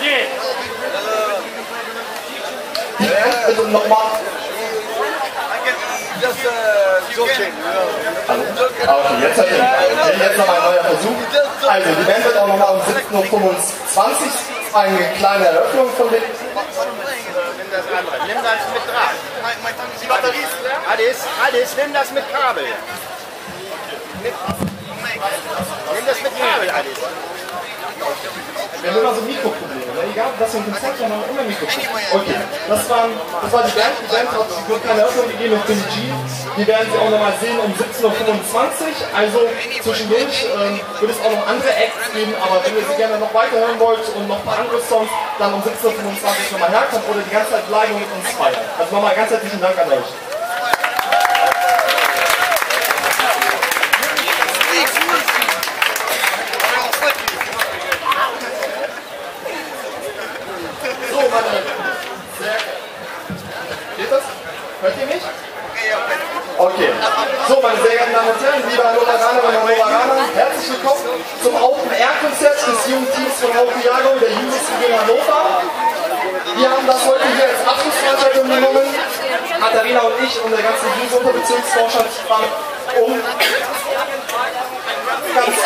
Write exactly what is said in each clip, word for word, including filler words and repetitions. Yeah. Awesome nochmal. Okay, jetzt hat er jetzt nochmal ein neuer Versuch. Also, die Band wird auch nochmal um siebzehn Uhr fünfundzwanzig eine kleine Eröffnung von dem. Nimm das mit Draht. Die Batterie ist leer. Adis, Adis, nimm das mit Kabel. Nimm das mit Kabel, Adis. Wir haben immer so Mikroprobleme, ne? Egal, was für ein Konzept, wir haben immer Mikroprobleme. Okay, das, waren, das war die Band, die Band hat die keine Eröffnung gegeben auf Billie Jean. Die werden Sie auch nochmal sehen um siebzehn Uhr fünfundzwanzig, also zwischendurch ähm, wird es auch noch andere Acts geben, aber wenn ihr sie gerne noch weiterhören wollt und noch ein paar andere Songs, dann um siebzehn Uhr fünfundzwanzig nochmal herkommt oder die ganze Zeit live mit uns feiern. Also nochmal ganz herzlichen Dank an euch. Hört ihr mich? Okay. So, meine sehr geehrten Damen und Herren, liebe Hannoveranerinnen und Hannoveraner, herzlich willkommen zum Open-Air-Konzert des jungen Teams von Hauke Jagau, der Jusos in Hannover. Wir haben das heute hier als Abschlussveranstaltung genommen. Katharina und ich und der ganze Jusos-Unterbezirksvorstand fahren um ganz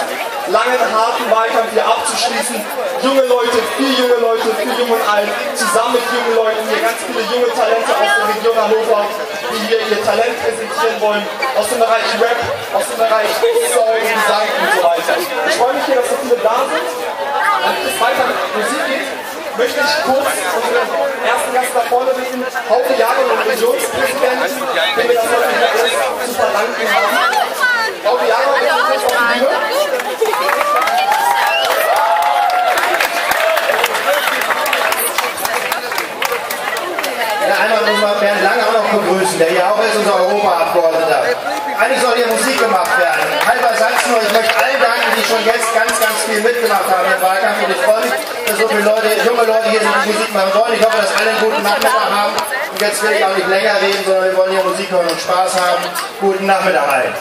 langen, harten Wahlkampf hier abzuschließen. Junge Leute, viel junge Leute, viel jung und alt, zusammen mit jungen Leuten, hier ganz viele junge Talente aus der Region Hannover, die hier ihr Talent präsentieren wollen, aus dem Bereich Rap, aus dem Bereich Soul, Gesang und so weiter. Ich freue mich hier, dass so viele da sind. Damit es weiter mit Musik geht, möchte ich kurz unseren ersten Gast nach vorne bitten, Hauke Jagau und Regionspräsident, wenn wir das heute hier zu verdanken haben. Hauke Jagau, bitte kurz auf die Bühne. Einmal muss man Bernd Lange auch noch begrüßen, der ja auch ist unser Europaabgeordneter. Eigentlich soll hier Musik gemacht werden. Halber Satz nur, ich möchte allen danken, die schon jetzt ganz, ganz viel mitgemacht haben im Wahlkampf. Und ich freue mich, dass so viele Leute, junge Leute hier sind, die Musik machen wollen. Ich hoffe, dass alle einen guten Nachmittag haben. Und jetzt will ich auch nicht länger reden, sondern wir wollen hier Musik hören und Spaß haben. Guten Nachmittag allen.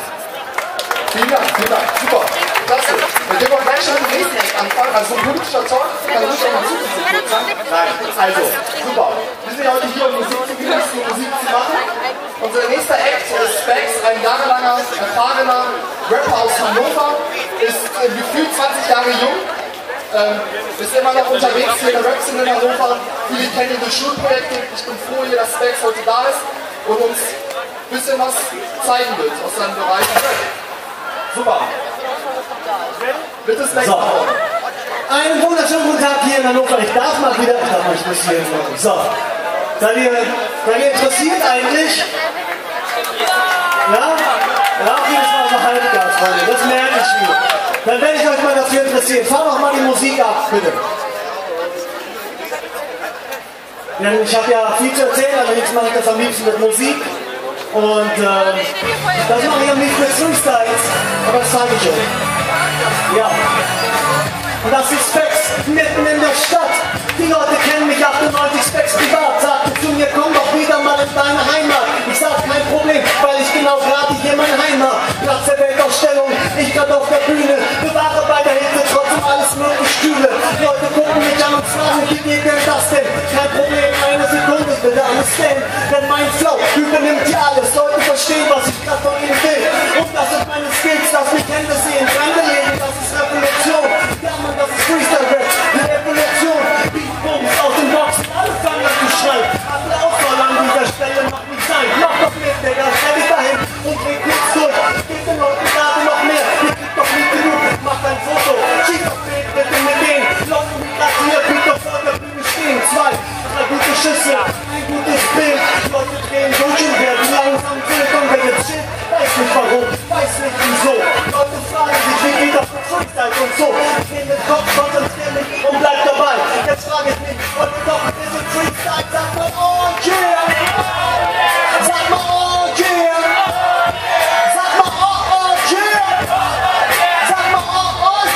Vielen Dank, vielen Dank. Super. Klasse. Mit dem wir gleich schon mit dem nächsten Eck anfangen. Also ein politischer Talk, kann ich schon mal zugesetzt werden. Nein, also, super. Wir sind heute hier, um Musik zu genießen, um Musik zu machen. Unser nächster Act ist Spax, ein jahrelanger, erfahrener Rapper aus Hannover. Ist äh, gefühlt zwanzig Jahre jung. Ähm, ist immer noch unterwegs hier in der Rap-Szene in Hannover. Viele kennen ihn durch Schulprojekte. Ich bin froh hier, dass Spax heute da ist und uns ein bisschen was zeigen wird aus seinem Bereich. Super. Bitte so. Einen wunderschönen guten Tag hier in Hannover. Ich darf mal wieder. Ich darf mal interessieren. So. Seid ihr, seid ihr interessiert eigentlich? Ja? Ja, jedes Mal so Halbgas, Freunde. Das lerne ich mir. Dann werde ich euch mal dafür interessieren. Fahr doch mal die Musik ab, bitte. Denn ich habe ja viel zu erzählen, aber jetzt mache ich das am liebsten mit Musik. Und äh, das mache ich am liebsten mit Freestyles, aber das zeige ich euch. Ja. Und das ist Spax, mitten in der Stadt. Die Leute kennen mich, achtundneunzig Spax privat. Sagten zu mir, komm doch wieder mal in deine Heimat. Ich sag, kein Problem, weil ich genau gerade hier mein Heimat. Platz der Weltausstellung, ich grad auf der Bühne. Bewahre bei der Hitze trotzdem alles mögliche Stühle. Leute gucken mich an und fragen, wie geht denn das denn? Kein Problem, eine Sekunde, bitte alles denn. Denn mein Flow übernimmt hier alles. Leute verstehen, was ich grad von ihnen will. Und das sind meine Skills, dass mich Hände sehen. Fremde leben, das ist Revolution. Ja, man, das ist Freestyle-Rap, eine Revolution. Beatbums aus den Boxen, alle fangen an zu schreien. Alle Auswahl an dieser Stelle macht nicht sein. Mach doch mit, Digga, stell dich dahin und dreh kurz durch. Geht den Leuten gerade noch mehr, ihr kriegt doch nicht genug. Macht ein Foto, schießt das Bild bitte mit denen. Leute, die gerade hier, kriegt doch vor der Bühne stehen. Zwei, drei gute Schüsse, ein gutes Bild. Leute drehen durch und werden langsam wild und wenn jetzt shit, weiß nicht warum, weiß nicht wieso. Leute fragen sich, wie geht das mit Freestyle und so. Ich nehme den Kopf, konzentriere mich und bleib dabei. Jetzt frage ich mich, wollt ihr doch ein bisschen Freestyle? Sag mal, oh yeah! Sag mal, oh yeah! Sag mal, oh yeah! Sag mal, oh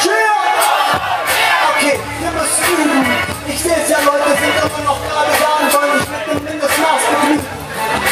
yeah! Okay, wir müssen üben. Ich seh's ja, Leute sind immer noch gerade da und wollen mich mit dem Mindestmaß begnügen.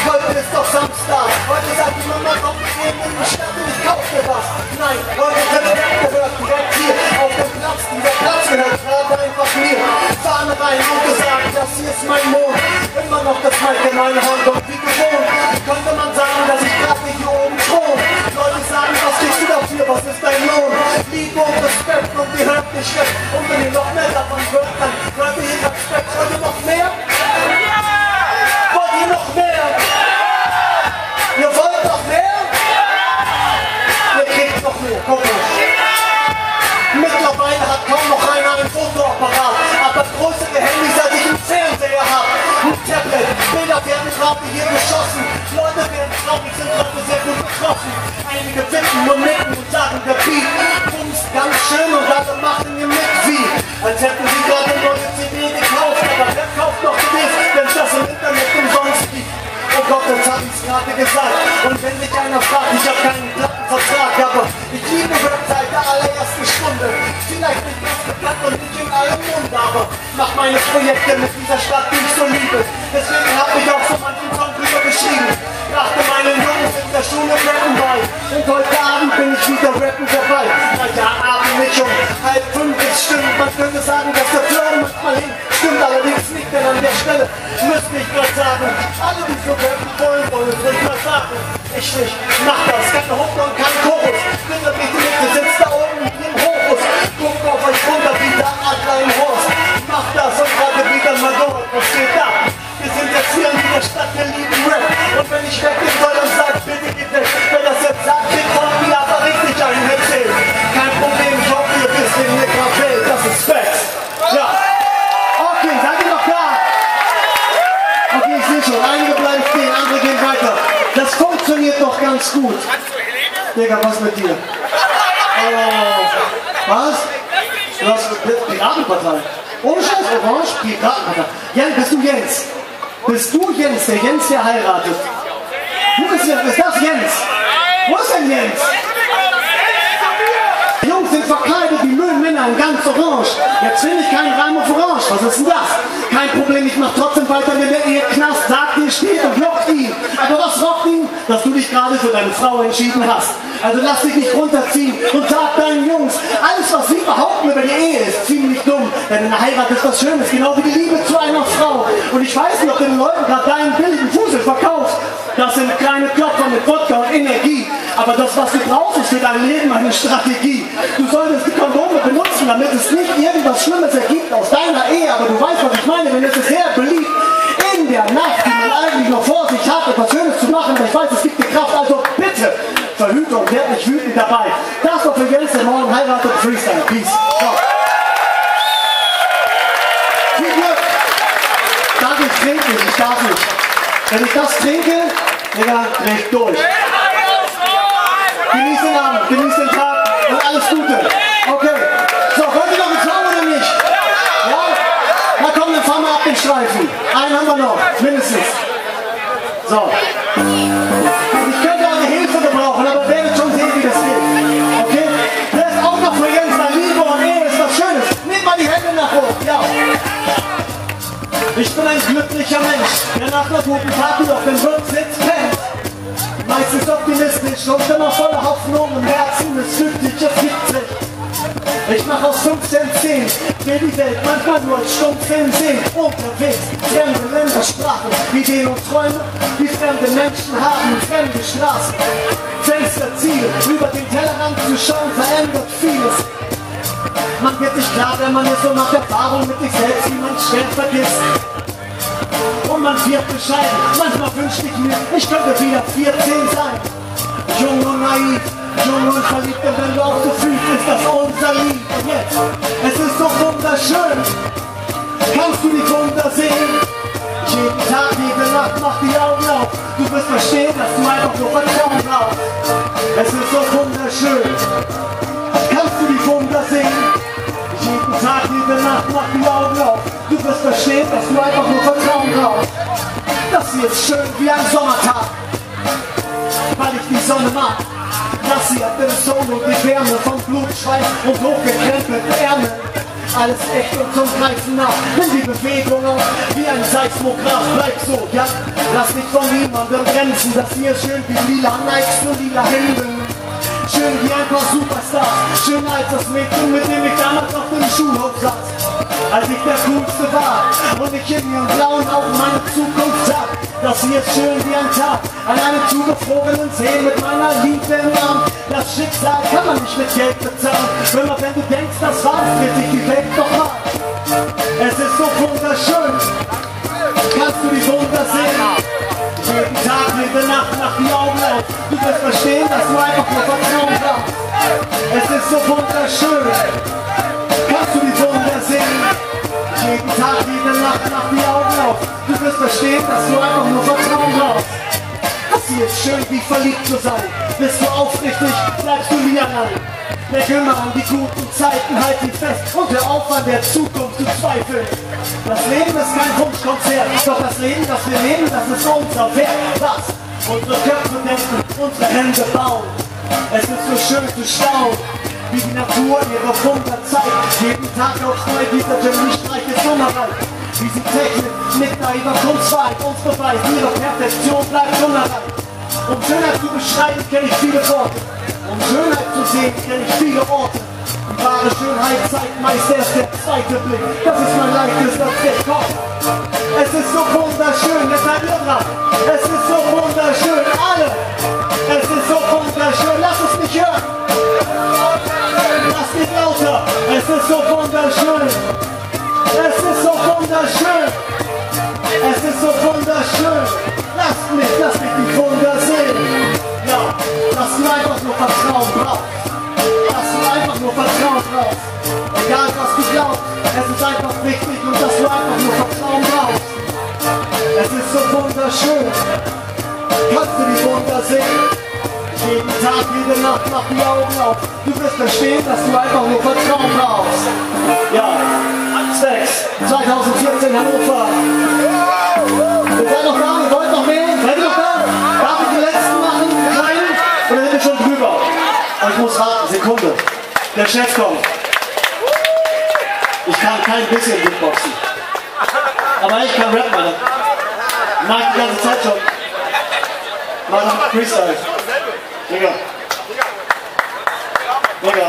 Heute ist doch Samstag. Heute sagt die Mama, komm, ich nehme in die Stadt und ich kauf dir was. Nein, heute wird nicht gehört, direkt hier auf dem Platz. Dieser Platz gehört gerade einfach mir. Fahne rein und gesagt, das hier ist mein Mond. Immer noch das seit der neuen Handlung wie gewohnt. Könnte man sagen, dass ich gerade hier oben drohe. Leute sagen, was kriegst du dafür, was ist dein Lohn? Liebe und Respekt und die hört nicht schlecht. Und wenn ihr noch mehr davon hört, dann hört ihr hier ganz schlecht. Wollt ihr noch mehr? Wollt ihr noch mehr? Ihr wollt noch mehr? Ihr kriegt noch mehr, komm mal. Mittlerweile hat kaum noch einer ein Fotoapparat, aber das größere Handy, seit ich einen Fernseher hab. Ein Tablet, Bilder werden gerade hier geschossen. Leute werden traurig, sind Leute sehr gut betroffen. Einige wippen und nicken und sagen, der Beat pumps ganz schön und alle machen ihr mit wie. Als hätten sie gerade eine neue C D gekauft, aber wer kauft noch C Ds, wenn es das im Internet umsonst gibt? Oh Gott, das hab ich's gerade gesagt. Und wenn sich einer fragt, ich hab keinen glatten Vertrag, aber ich liebe Rap seit der allerersten Stunde. Vielleicht nicht ganz bekannt und nicht in allem Mund, aber mach meine Projekte mit dieser Stadt, die ich so liebe. Deswegen hab ich auch so manchen Song drüber geschrieben. Dachte meinen Jungs in der Schule rappen bei. Und heute Abend bin ich wieder rappen dabei. Na ja, Abend nicht um halb fünf, ist stimmt. Man könnte sagen, dass der Plan manchmal hin. Stimmt allerdings nicht, denn an der Stelle müsste ich was sagen. Alle, die so rappen wollen, wollen es nicht was sagen. Ich nicht, mach das, keine Hoffnung, kein Chorus. Bin der Mitte, sitzt da oben im Hochus. Guckt auf euch runter wie der Adler im Horst. Mach das und gerade wieder mal durch. Was geht da? Wir sind jetzt hier in dieser Stadt, wir lieben Rap. Und wenn ich weggehen soll, dann sagt, bitte geht weg. Wenn das jetzt sagt, geht von mir aber richtig einen Hetzähl. Kein Problem, ich hoffe, ihr wisst, wem mir grad fehlt. Das ist Spax. Ja. Okay, seid ihr noch da? Okay, ich sehe schon, einige bleiben stehen, andere gehen weiter. Das funktioniert doch ganz gut. Digga, was mit dir? Oh, was? Du hast Piratenpartei. Ohne Scheiß, Orange, Piratenpartei. Jens, bist du Jens? Bist du Jens, der Jens, der heiratet? Du bist Jens, ist das Jens? Wo ist denn Jens? Die Jungs sind verkleidet wie Müllmänner in ganz Orange. Jetzt finde ich keinen Reim auf Orange. Was ist denn das? Kein Problem, ich mach trotzdem weiter, wenn der Ehe knast, sagt, ihr steht und lockt ihn. Aber was lockt ihn? Dass du dich gerade für deine Frau entschieden hast. Also lass dich nicht runterziehen und sag deinen Jungs, alles was sie behaupten über die Ehe ist ziemlich dumm. Denn eine Heirat ist was Schönes, genau wie die Liebe zu einer Frau. Und ich weiß nicht, ob den Leuten gerade deinen billigen Fusel verkaufst. Das sind kleine Klopfer mit Wodka und Energie. Aber das, was du brauchst, ist für dein Leben eine Strategie. Du solltest die Kondome benutzen, damit es nicht irgendwas Schlimmes ergibt aus deiner Ehe. Aber du weißt, was ich meine, denn es ist sehr beliebt. In der Nacht, die man eigentlich noch vor sich hat, etwas Schönes zu machen. Ich weiß, es gibt die Kraft, also bitte verhüte und werd nicht wütend dabei. Das war für Jens, der morgen heiratet, Freestyle. Peace. So. Viel Glück. Darf ich trinken? Ich darf nicht. Wenn ich das trinke, Digga, dreh ich durch. Genieß den Abend, genieß den Tag und alles Gute. Okay. So, wollt ihr noch einen Song oder nicht? Ja? Na komm, dann fahren wir ab den Streifen. Einen haben wir noch, mindestens. So. Ich könnte eure Hilfe gebrauchen, aber werdet schon sehen, wie das geht. Okay? Das ist auch noch für Jens, da Liebe und Ehe ist was Schönes. Nehmt mal die Hände nach oben. Ja. Ich bin ein glücklicher Mensch, der nach einer guten Party auf dem Rücksitz pennt. Meistens optimistisch und immer voller Hoffnung im Herzen, es fügt sich, es gibt sich. Ich mach aus fünfzehn zehn, will die Welt manchmal nur als Stummfilm sehen. Unterwegs, fremde Länder, Sprachen, Ideen und Träume, die fremde Menschen haben, fremde Straßen. Fensterziele, über den Tellerrand zu schauen, verändert vieles. Man wird sich klar, wenn man ist und macht Erfahrung mit sich selbst, die man schnell vergisst. Und man wird bescheiden, manchmal wünschte ich mir, ich könnte wieder vierzehn sein. Jung und naiv, jung und verliebt, denn wenn du auch so fühlst, ist das unser Lied. Und jetzt, es ist so wunderschön, kannst du die Wunder sehen? Jeden Tag, jede Nacht, mach die Augen auf. Du wirst verstehen, dass du einfach nur Vertrauen brauchst. Es ist so wunderschön, kannst du die Wunder sehen? Jeden Tag, jede Nacht, mach die Augen auf. Du wirst verstehen, dass du einfach nur Vertrauen brauchst. Das hier ist schön wie ein Sommertag, weil ich die Sonne mag. Das hier hat den Sohn und die Wärme von Blut, Schweiß und hochgekrempelten Ärmel. Alles echt und zum Greifen nach, nimm die Bewegung auf, wie ein Seismograph. Bleib so, ja, lass dich von niemandem bremsen. Das hier ist schön wie lila Nikes und lila Hemden. Schön wie ein paar Superstars, schön als das Mädchen, mit dem ich damals auf dem Schulhof saß, als ich der Coolste war und ich in ihren blauen Augen meine Zukunft sah. passiert schön wie ein Tag an einem zugefrorenen See mit meiner Liebe im Arm. Das Schicksal kann man nicht mit Geld bezahlen, wenn man, wenn du denkst, das war's, wird sich die Welt doch mal. Es ist so wunderschön, kannst du die Wunder sehen? Jeden Tag, jede Nacht, nach die Augen auf. Du wirst verstehen, dass du einfach nur Vertrauen brauchst. Es ist so wunderschön, kannst du die Wunder sehen? Jeden Tag, jede Nacht, nach die Augen auf. Du wirst verstehen, dass du einfach nur Vertrauen brauchst. Es ist schön, wie verliebt zu sein. Bist du aufrichtig, bleibst du mir allein. Denk immer an die guten Zeiten, halt dich fest und hör auf, an der Zukunft zu zweifeln. Das Leben ist kein Wunschkonzert, doch das Leben, das wir leben, das ist unser Wert. Was unsere Köpfe denken, unsere Hände bauen. Es ist so schön zu staunen, wie die Natur ihre Wunder zeigt. Jeden Tag aufs Neue bietet der Lichtreiche Sommerreich. Wie sie technisch mit naiver Kunstwahl uns beweist, ihre Perfektion bleibt unerreicht. Um Schönheit zu beschreiben, kenne ich viele Worte. Um Schönheit zu sehen, kenne ich viele Orte. Die wahre Schönheit zeigt meist erst der zweite Blick. Das ist mein leichtes, das der Kopf. Es ist so wunderschön, deshalb irrer. Es ist so wunderschön, alle. Es ist so wunderschön, lass es mich hören. Lass mich lauter. Es ist so wunderschön. Es ist so wunderschön. Es ist so wunderschön. Lass mich, lass mich die Wunder sehen. Ja, dass du einfach nur Vertrauen brauchst. Dass du einfach nur Vertrauen brauchst. Egal was du glaubst, es ist einfach wichtig und dass du einfach nur Vertrauen brauchst. Es ist so wunderschön. Kannst du die Wunder sehen? Jeden Tag, jede Nacht, mach die Augen auf. Du wirst verstehen, dass du einfach nur Vertrauen brauchst. Ja, Spax, zweitausendvierzehn Hannover. Ist er noch da? Wollt noch mehr? Seid ihr noch da? Darf ich den letzten machen? Kleinen? Oder sind wir schon drüber? Und ich muss warten, Sekunde. Der Chef kommt. Ich kann kein bisschen Beatboxen. Aber ich kann rappen, Alter. Mag die ganze Zeit schon. Mach noch einen Freestyle. Digga. Digga.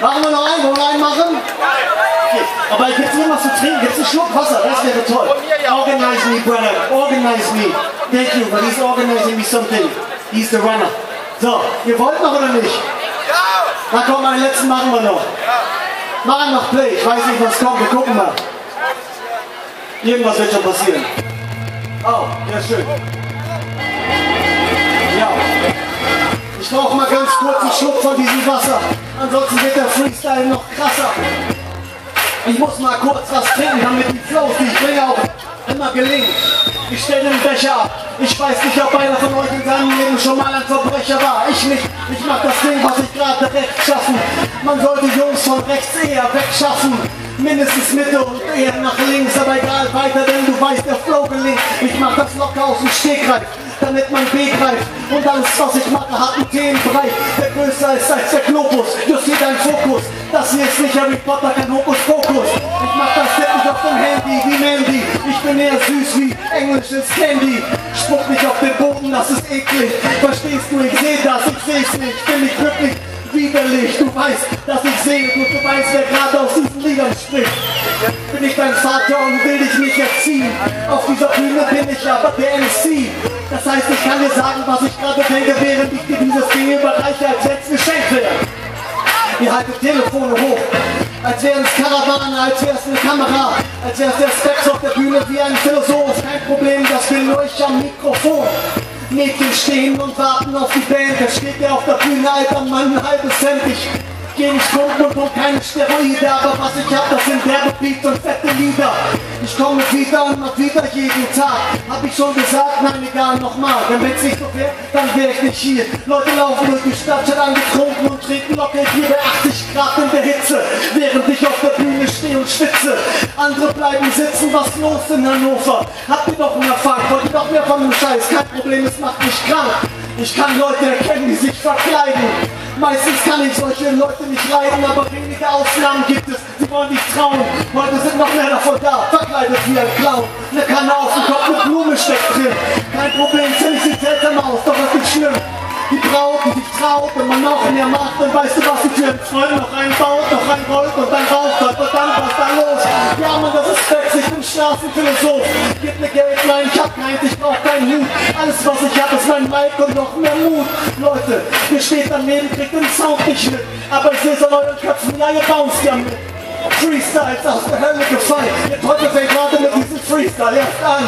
Machen wir noch einen? Wollen wir einen machen? Okay. Aber gibt es irgendwas zu trinken? Gibt es einen Schluck Wasser? Das wäre toll. Organize me, brother. Organize me. Thank you, but he's organizing me something. He's the runner. So, ihr wollt noch oder nicht? Na komm, einen letzten machen wir noch. Machen noch Play. Ich weiß nicht, was kommt. Wir gucken mal. Irgendwas wird schon passieren. Oh, ja, schön. Ja. Ich brauche mal ganz kurz einen Schluck von diesem Wasser. Ansonsten wird der Freestyle noch krasser. Ich muss mal kurz was trinken, damit die Flows, die ich bringe, auch immer gelingen. Ich stelle den Becher ab. Ich weiß nicht, ob einer von euch in seinem Leben schon mal ein Verbrecher war. Ich nicht. Ich mach das Ding, was ich gerade rechts schaffen. Man sollte Jungs von rechts eher wegschaffen. Mindestens Mitte und eher nach links. Aber egal, weiter, denn du weißt, der Flow gelingt. Ich mach das locker aus dem Stegreif, damit man B greift. Und alles, was ich mache, hat einen Themenbereich, der größer ist als der Globus. Das hier dein Fokus. Das hier ist nicht Harry Potter, kein Hokus-Pokus. Ich mach das Tipp nicht auf dem Handy wie Mandy. Ich bin eher süß wie englisches Candy. Spuck nicht auf den Boden, das ist eklig. Verstehst du, ich seh das, ich seh's nicht. Bin ich wirklich widerlich. Du weißt, dass ich sehe und du weißt, wer gerade aus diesen Liedern spricht. Bin ich dein Vater und will dich nicht erziehen. Auf dieser Bühne bin ich aber der M C. Das heißt, ich kann dir sagen, was ich gerade denke, während ich dir dieses Ding überreiche, als wär's geschenkt wäre. Ihr haltet Telefone hoch, als wären's Karawane, als wär's eine Kamera, als wär's der Spax auf der Bühne wie ein Philosoph. Kein Problem, das will nur ich am Mikrofon. Mädchen stehen und warten auf die Band, da steht der auf der Bühne, alter Mann, ein halbes Cent. Ich geh nicht gucken und hol keine Steroide, aber was ich hab, das sind derbe Beats und fette Lieder. Ich komme wieder und mach wieder jeden Tag. Hab ich schon gesagt, nein, egal, nochmal. Denn wenn's nicht so wäre, dann wär ich nicht hier. Leute laufen durch die Stadt, schon angetrunken und trinken locker jede achtzig Grad in der Hitze, während ich auf der Bühne stehe und schwitze. Andere bleiben sitzen, was los in Hannover? Habt ihr doch einen Erfolg, wollt ihr doch mehr von dem Scheiß? Kein Problem, es macht mich krank. Ich kann Leute erkennen, die sich verkleiden. Meistens kann ich solche Leute nicht leiden, aber wenige Ausnahmen gibt es, die wollen nicht trauen. Heute sind noch mehr davon da, verkleidet wie ein Clown. Eine Kanne auf dem Kopf, eine Blume steckt drin. Kein Problem, ziemlich sieht seltsam aus, doch es ist schlimm. Die Braut, die sich traut, wenn man noch mehr macht, dann weißt du, was sie für einen Freund noch einbaut, noch einrollt und dann rauskommt und dann was da los. Ja, Mann, das ist Spax, ich bin Straßenphilosoph. Gib mir Geld, nein, ich hab keins, ich brauch keinen Hut. Alles, was ich hab, ist mein Mic und noch mehr Mut. Leute, ihr steht daneben, kriegt den Sound nicht mit. Aber ich seh's an euren Köpfen, ja, ihr bounced ja mit. Freestyles aus der Hölle gefallen. Ihr Teufel fängt gerade mit diesem Freestyle erst an.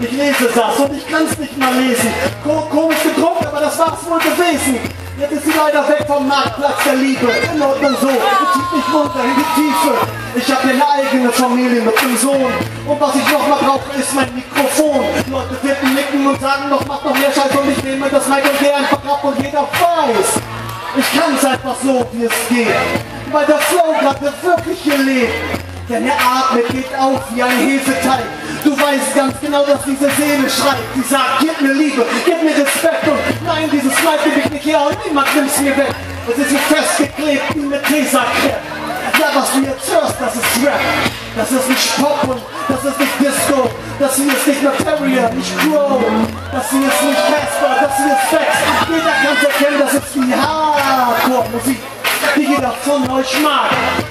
Ich lese das und ich kann's nicht mal lesen. Komisch gedruckt, aber das war's wohl gewesen. Jetzt ist sie leider weg vom Marktplatz der Liebe. In Ordnung so, ich zieh mich runter in die Tiefe. Ich hab eine eigene Familie mit dem Sohn. Und was ich nochmal brauche, ist mein Mikrofon. Leute tippen, nicken und sagen noch, macht noch mehr Scheiß. Und ich nehme das Mic und geh einfach ab und jeder weiß. Ich kann's einfach so, wie es geht. Weil der Flow gerade wirklich gelebt. Denn er atmet, geht auf wie ein Hefeteig. Du weißt ganz genau, dass diese Seele schreit. Die sagt, gib mir Liebe, gib mir Respekt. Und nein, dieses Leid gebe ich nicht her und niemand nimmt's mir weg. Es ist so festgeklebt wie eine Tesa-Crepe. Ja, was du jetzt hörst, das ist Rap. Das ist nicht Pop und das ist nicht Disco. Das hier ist nicht Materia, nicht Crow. Das hier ist nicht Casper, das hier ist Spax. Jeder kann's erkennen, das ist die Hardcore-Musik, die jeder von euch mag.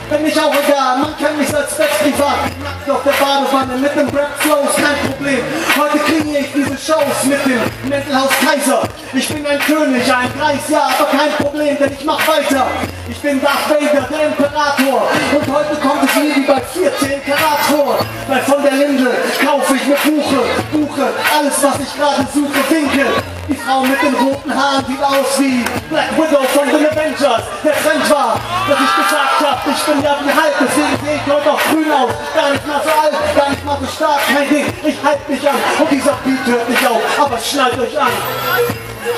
Bin ich auch egal, man kennt mich als Spax privat. Nackt auf der Badewanne mit dem Rap-Flow ist kein Problem. Heute kriege ich diese Shows mit dem Mäntelhaus Kaiser. Ich bin ein König, ein Greis, ja, aber kein Problem, denn ich mach weiter. Ich bin Darth Vader, der Imperator. Und heute kommt es mir wie bei vierzehn Karat vor. Weil von der Linde kaufe ich mir Buche, Buche, alles was ich gerade suche, Winkel. Die Frau mit den roten Haaren sieht aus wie Black Widow von den Avengers. Der Trend war, dass ich gesagt habe, ich bin ja wie halb, deswegen sehe ich heute auch grün aus. Gar nicht mal so alt, gar nicht mal so stark, kein Ding, ich halte mich an. Und dieser Beat hört nicht auf, aber schnallt euch an.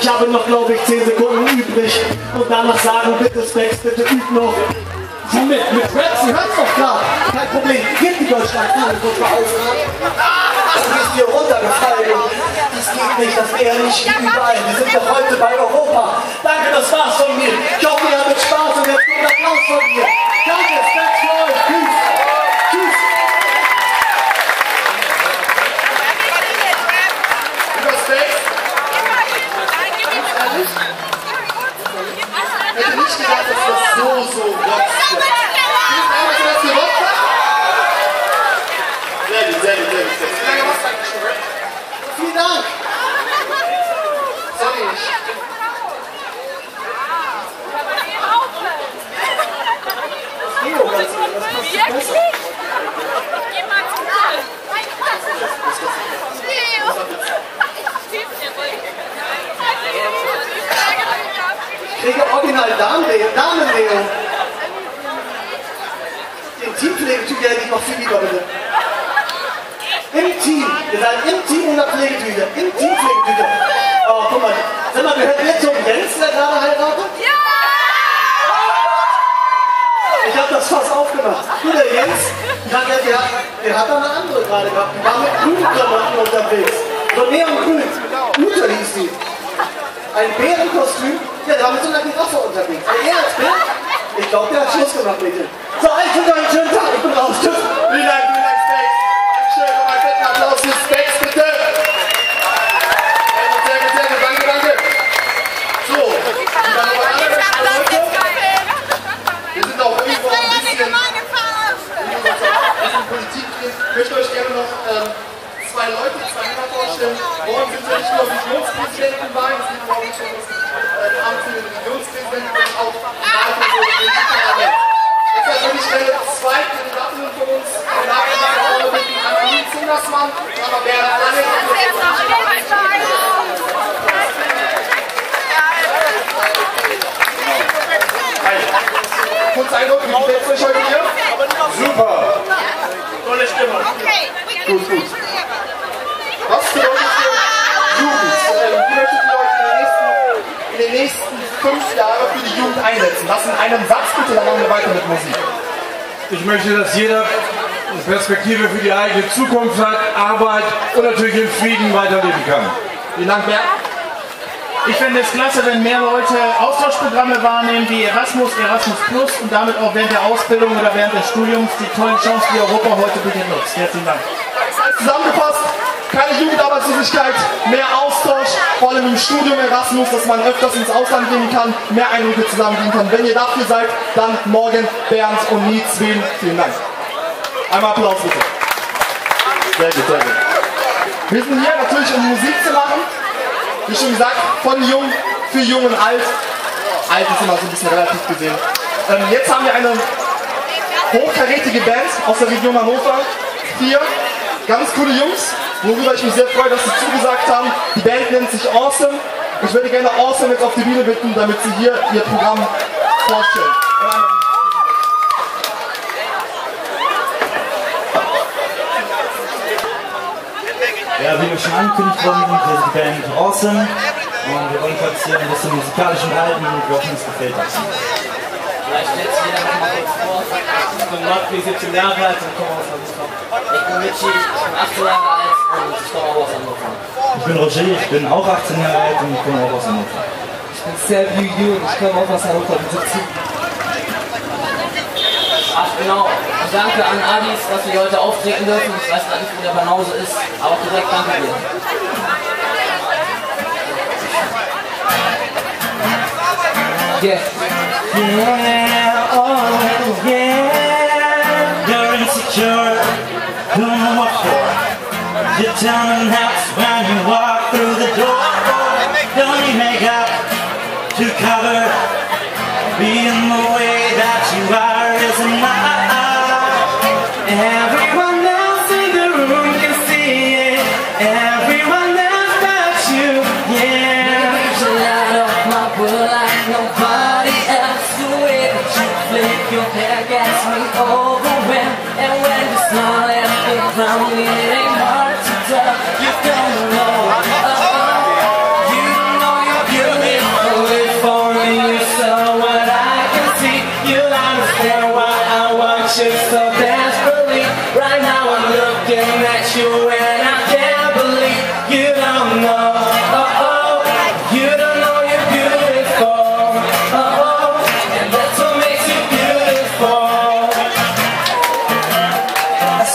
Ich habe noch, glaube ich, zehn Sekunden übrig. Und danach sagen, bitte Spax, bitte übt noch. Womit? Mit Raps? Ihr hört's doch klar. Kein Problem, geht die Deutschland an. Und du bist hier runtergefallen. Das geht nicht, das wäre nicht wie überall. Wir sind doch heute bei Europa. Danke, das war's von mir. Ich hoffe, ihr hattet Spaß und jetzt geht Applaus von mir. Danke, Spax für euch. Tschüss. Tschüss. Über Spax. Ich hätte nicht gedacht, dass das so, so rotzt wird. Hast du das gerotzt? Sehr gut, sehr gut, sehr gut. Wie lange machst du eigentlich schon Rap? Vielen Dank! Sorry, ich... Das geht doch ganz gut, das passt nicht besser. Geh mal zum Ball. Ich kriege original Damenweh, Damenweh. Den Teampflegetücher hätte ich noch viel lieber, bitte. Im Team, ihr seid im Team unter Pflegetücher, im Team Pflegetücher. Oh, guck mal, sag mal, gehört ihr zum Grenzen, der gerade heiratet? Ja! Ich hab das fast aufgemacht. Du, der Jens, der, der, der hat da eine andere gerade gehabt, die war mit grünen Klamotten unterwegs. So neongrün, Luther hieß die. Ein Bärenkostüm, ja, da haben wir so lange Wasser unterwegs. Der Ernst, ne? Ich glaube, der hat Schluss gemacht, bitte. So, ich wünsche euch einen schönen Tag, ich bin raus. Tschüss. Vielen Dank, vielen Dank, Spax. Einen schönen, einen fetten Applaus für Spax, bitte. Sehr gut, sehr gut, danke, danke. So, die Bananenrechte heute. Wir sind auch irgendwo ein bisschen... in Politik drin. Ich möchte euch gerne noch... Ähm, Zwei Leute, zwei Männer vorstellen. Morgen sind wir nicht nur Regionspräsidenten bei, es sind morgen schon äh, Abend für den Regionspräsidenten und auch Wahl für den Regionspräsidenten. Jetzt hat nämlich zwei Kandidaten von uns. Und da haben wir auch mit Annalena Zingersmann, aber wer hat alle die kurz Eindruck, wie gefällt es euch heute hier? Super! Tolle Stimmung. Gut, gut. Was für euch die Jugend? Wie möchtet ihr euch in den nächsten fünf Jahren für die Jugend einsetzen? Das in einem Satz bitte, dann machen wir weiter mit Musik. Ich möchte, dass jeder eine Perspektive für die eigene Zukunft hat, Arbeit und natürlich im Frieden weiterleben kann. Vielen Dank, Bert. Ich fände es klasse, wenn mehr Leute Austauschprogramme wahrnehmen wie Erasmus, Erasmus Plus und damit auch während der Ausbildung oder während des Studiums die tollen Chancen, die Europa heute bietet, nutzt. Herzlichen Dank. Das heißt zusammengefasst, keine Jugendarbeitslosigkeit, mehr Austausch, vor allem im Studium Erasmus, dass man öfters ins Ausland gehen kann, mehr Eindrücke zusammenbringen kann. Wenn ihr dafür seid, dann morgen Bernd und Nietz. Vielen Dank. Einmal Applaus bitte. Sehr gut, sehr gut. Wir sind hier natürlich, um Musik zu machen. Wie schon gesagt, von jung für jung und alt. Alt ist immer so ein bisschen relativ gesehen. Ähm, jetzt haben wir eine hochkarätige Band aus der Region Hannover. Vier ganz coole Jungs, worüber ich mich sehr freue, dass sie zugesagt haben. Die Band nennt sich Awesome. Ich würde gerne Awesome jetzt auf die Bühne bitten, damit sie hier ihr Programm vorstellen. Ja, wie wir schon angekündigt worden sind, wir sind die Band Awesome und wir wollen kurz hier ein bisschen musikalisch halten, wie auch uns gefällt hat. Vielleicht stellt sich jeder mal kurz vor, ich bin Mark, ich bin siebzehn Jahre alt und komme aus Hannover. Ich bin Michi, ich bin achtzehn Jahre alt und ich komme auch aus Hannover. Ich bin Roger, ich bin auch achtzehn Jahre alt und ich komme auch aus Hannover. Ich bin Sergio und ich komme auch aus Hannover, ich bin siebzehn. Ach genau, ich danke an Adis, dass wir heute auftreten dürfen. Ich weiß gar nicht, wie der Banause ist, aber direkt danke dir. Yeah. Yeah, oh yeah, you're insecure, who what for? You're telling us when you walk through the door. Don't you make up to cover, being the way that you are is enough. Everyone else in the room can see it, everyone else but you, yeah. There's a lot of my world like nobody else do it. You flip your hair, gets me overwhelmed. And when you smile at the ground, it ain't hard to tell. You don't know, oh, you know you're beautiful. If only you saw what I can see, you'll understand why I want you so desperately. Right now I'm looking at you and I can't believe you don't know. Oh, oh, you don't know you're beautiful. Oh, oh, and that's what makes you beautiful.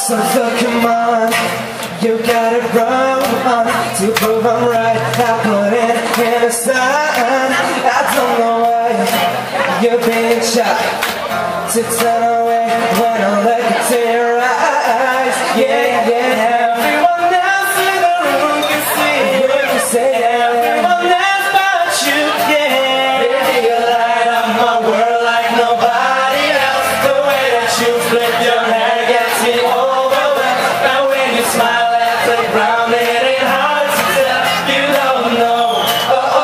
So look, come on, you got it wrong. To prove I'm right, I put it in a sign. I don't know why you're being shy to turn away when I look into your eyes. Yeah, yeah. Everyone else in the room can see what you say. Everyone else but you, yeah. Baby, you light up my world like nobody else. The way that you flip your hair gets me overwhelmed. And when you smile at the ground, it ain't hard to tell. You don't know, oh oh,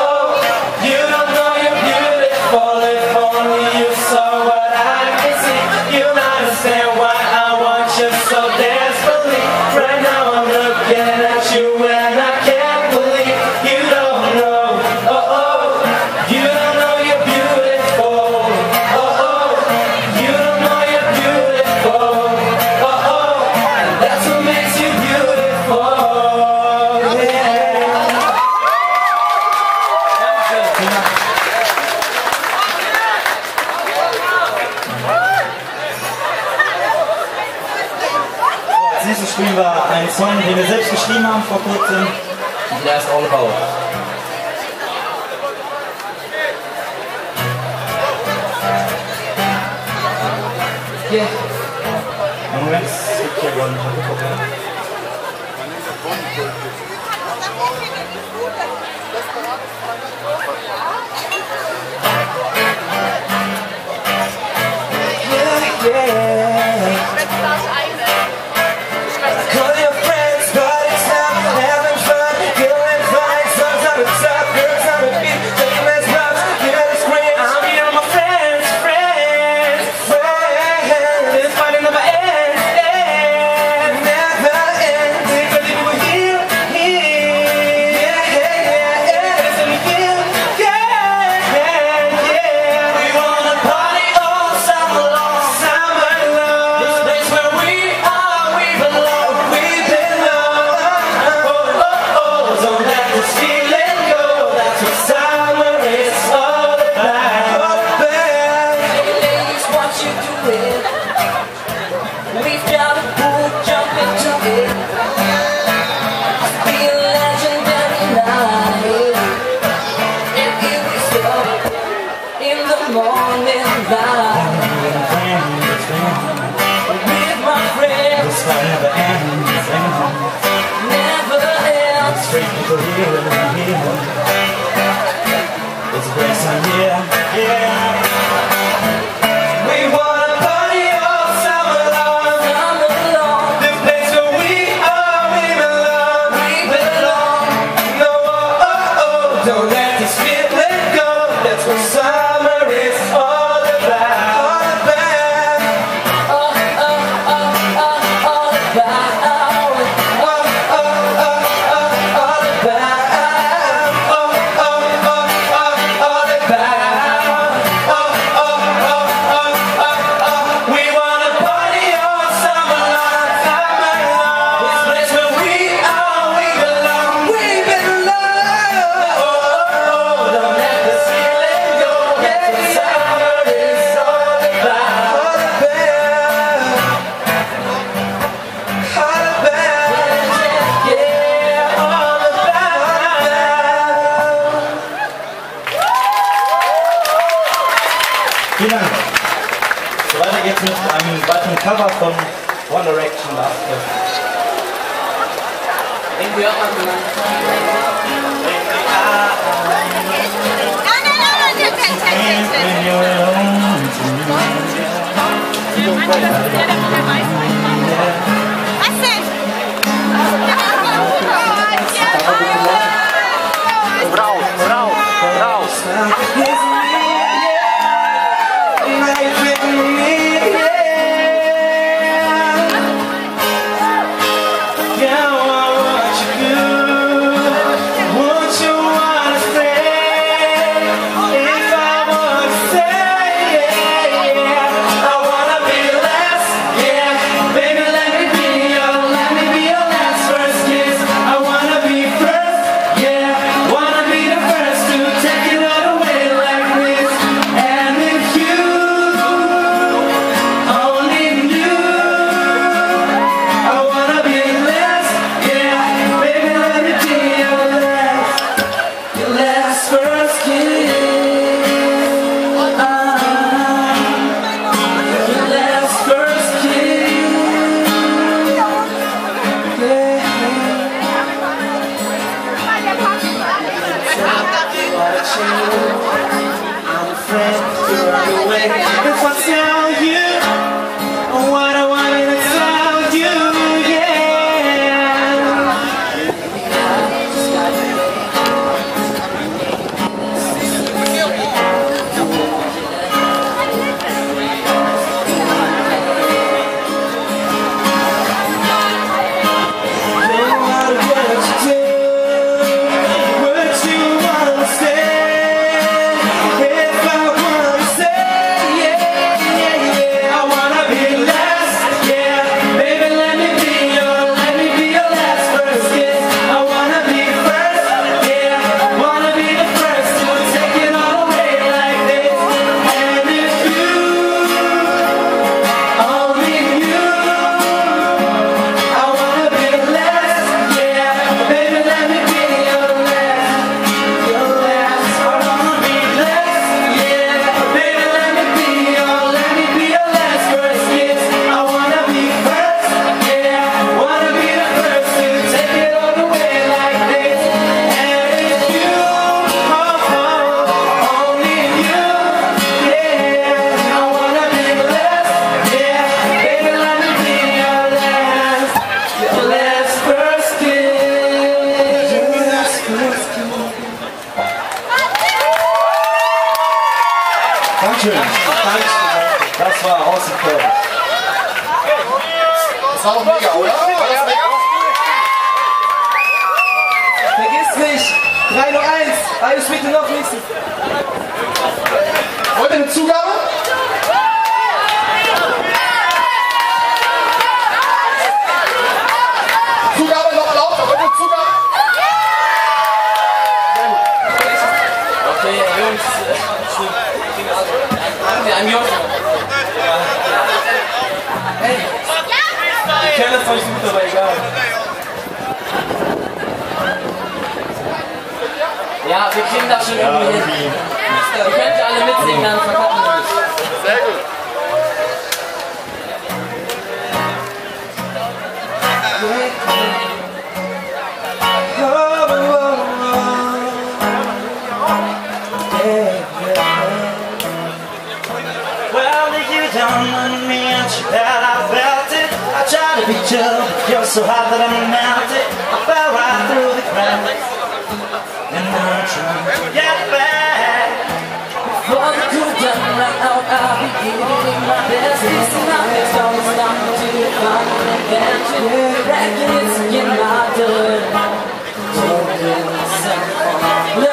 you don't know you're beautiful. If only you saw what I can see, you'll understand why I want you so desperately. Right now I'm looking at you and I can't believe you don't know, oh oh, you don't know you're beautiful. Oh oh, you don't know you're beautiful. Oh oh, and that's what makes you beautiful. Yeah. Das nächste Spiel war ein Song, den wir selbst geschrieben haben vor kurzem. Und der ist All About. Yeah. Und Moment, es gibt hier gerade noch ein Problem. Yeah, yeah. Call your friends, but it's not having fun. Feeling fine, sometimes it's tough, girls on the beat, taking as much, you gotta scream. I'm here with my friends, friends, friends. This fight never ends, ends, never ends. Because if we're here, here, yeah, yeah, yeah, yeah. It's in the field, yeah. for real, I'm here. It's a great time here, yeah. We wanna party all summer long, summer long. The place where we are, we belong, we belong. No, oh, oh, oh, don't let this feeling go. That's what summer is all about. All about. Oh, oh, oh, oh, all about. Vielen Dank. So, weiter geht's mit einem weiteren Cover von One Direction. Irgendwie auch Dankeschön. Das war Awesome. Das war auch mega, oder? Vergiss nicht, drei null eins, alles bitte noch nicht. Wollt ihr eine Zugabe? Zugabe noch erlaubt, wollt ihr eine Zugabe? Okay, Jungs. Haben wir hey, ich kenne das nicht gut, aber egal. Ja, wir kriegen das schon irgendwie hin. Ja, ihr könnt alle mitsingen, dann verkacken wir nicht. Sehr gut. Oh, oh, oh. tub. You're so hot that I'm melted. I fell right through the cracks. And I'm trying to get back. Before the cool down, right out, I'll be giving my best. This is not the time to stop to find an adventure. Cracking it's in my dirt. Talking myself on.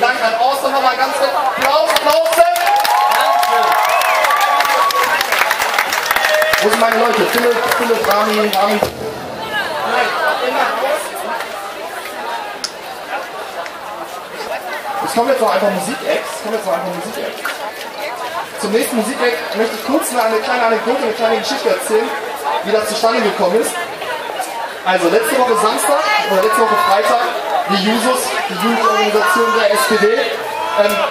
Dank an Awesome, nochmal ganz kurz Applaus, Applaus! Dankeschön! Wo sind meine Leute? Philipp, Philipp, Rami, Rami. Es kommen jetzt noch einfach Musik-Acts. Es kommen jetzt noch einfach Musik-Acts. Zum nächsten Musik-Act möchte ich kurz eine kleine Anekdote, eine kleine Geschichte erzählen, wie das zustande gekommen ist. Also letzte Woche Samstag oder letzte Woche Freitag, die Jusos, die Jugendorganisation der S P D, ähm,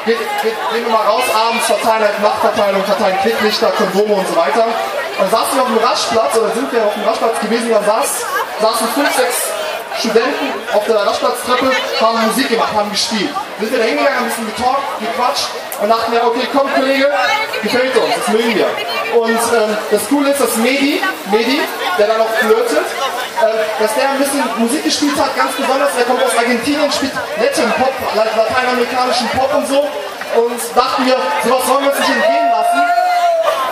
geht, geht, gehen wir mal raus, abends verteilen halt Nachtverteilung, verteilen Klicklichter, Kondome und so weiter. Dann saßen wir auf dem Raschplatz, oder sind wir auf dem Raschplatz gewesen, da saß, saßen fünf, sechs Studenten auf der Raschplatztreppe, haben Musik gemacht, haben gespielt. Sind wir da hingegangen, haben ein bisschen getalkt, gequatscht und dachten ja, okay, komm Kollege, gefällt uns, das mögen wir. Und ähm, das Coole ist, dass Medi, Medi, der da noch flirtet, dass der ein bisschen Musik gespielt hat, ganz besonders, der kommt aus Argentinien, spielt netten Pop, lateinamerikanischen Pop und so, und dachten wir, sowas sollen wir uns nicht entgehen lassen.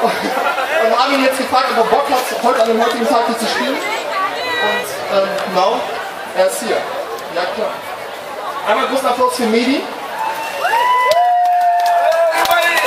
Und haben ihn jetzt gefragt, ob er Bock hat, heute an dem heutigen Tag hier zu spielen. Und ähm, genau, er ist hier. Ja klar. Einmal großen Applaus für Medi. Ay,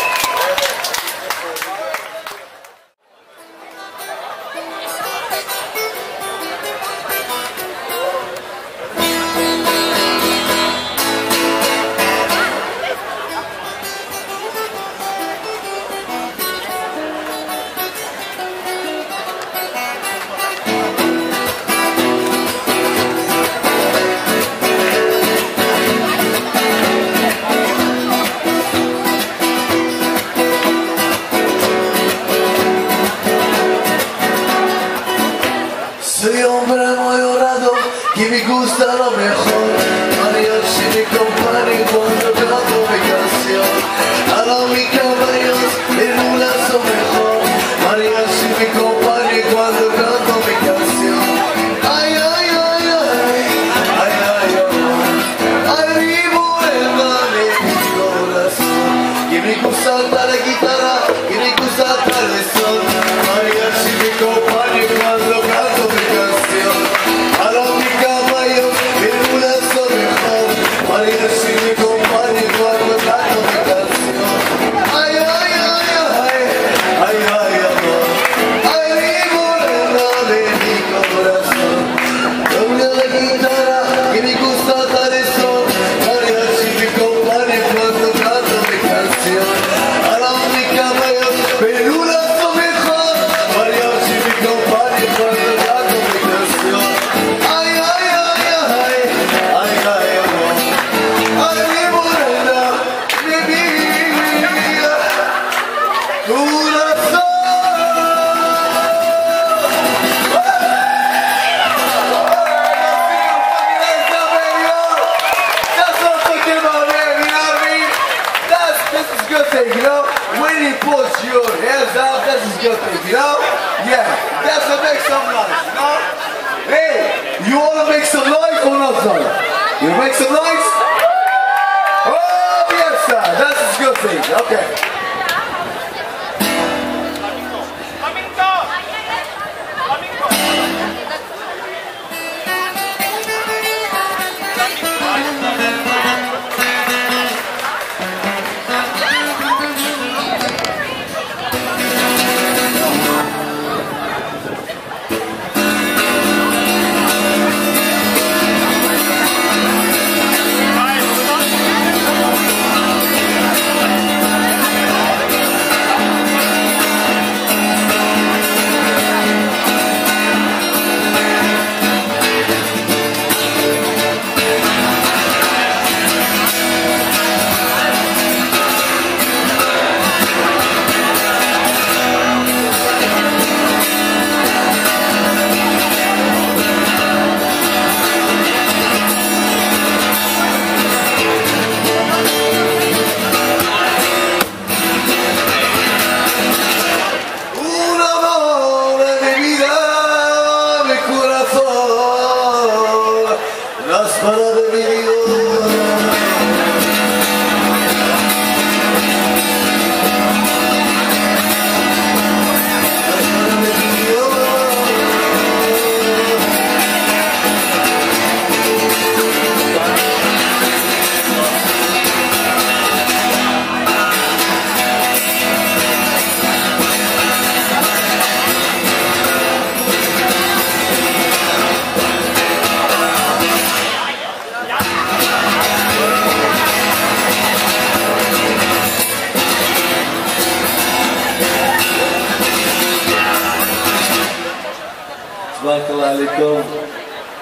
ay, some noise. Oh, yes, sir. Das ist günstig. Okay.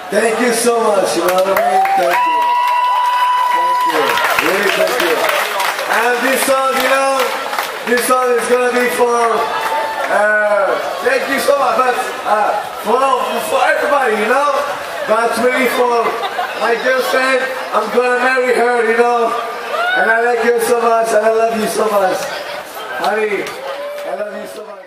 Thank you so much, you know what I mean? Thank you. Thank you. Really thank you. And this song, you know, this song is going to be for, uh, thank you so much, but uh, for, for everybody, you know? But really for my girlfriend, I'm going to marry her, you know? And I like you so much, and I love you so much. Honey, I love you so much.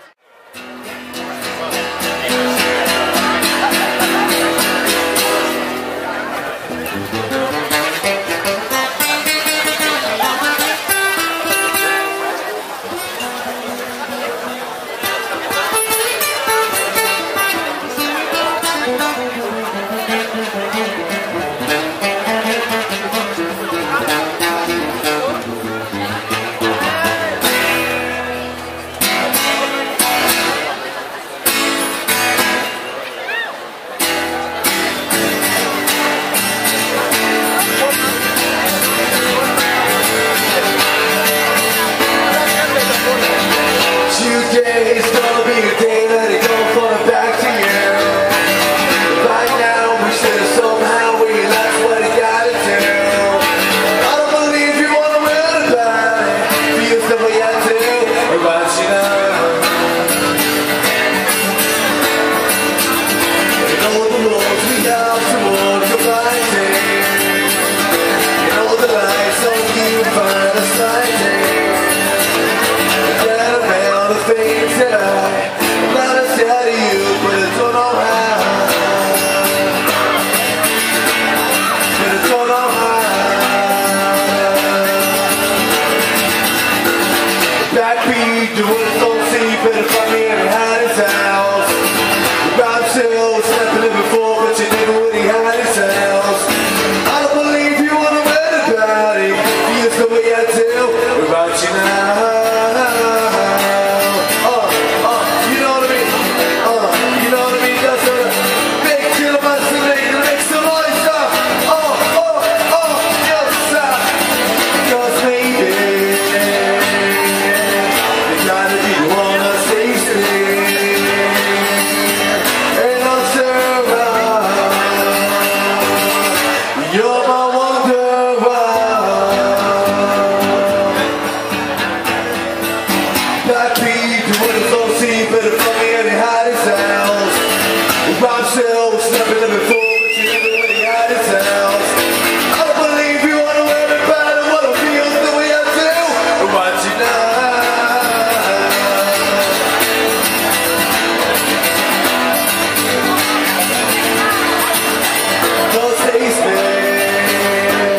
Those days, man.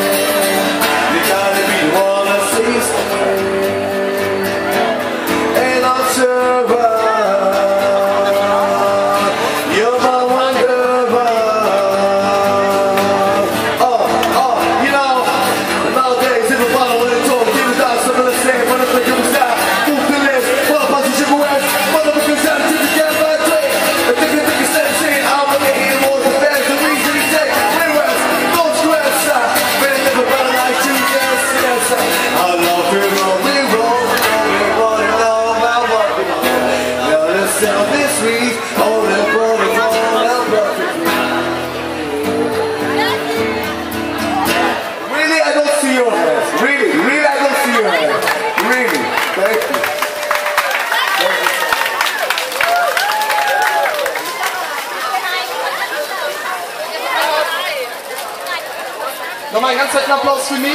Nochmal einen ganz netten Applaus für Medi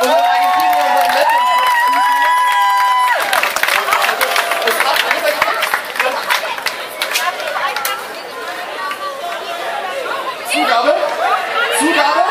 und Argentinien und seinen Letten. Zugabe? Zugabe?